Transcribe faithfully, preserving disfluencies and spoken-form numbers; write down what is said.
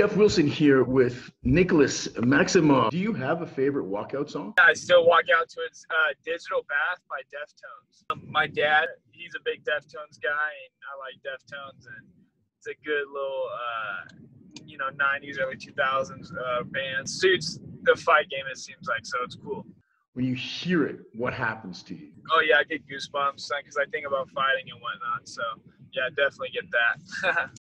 Jeff Wilson here with Nicholas Maximov. Do you have a favorite walkout song? Yeah, I still walk out to it's uh, Digital Bath by Deftones. My dad, he's a big Deftones guy, and I like Deftones, and it's a good little, uh, you know, nineties, early two thousands uh, band. Suits the fight game, it seems like, so it's cool. When you hear it, what happens to you? Oh, yeah, I get goosebumps because I think about fighting and whatnot, so yeah, definitely get that.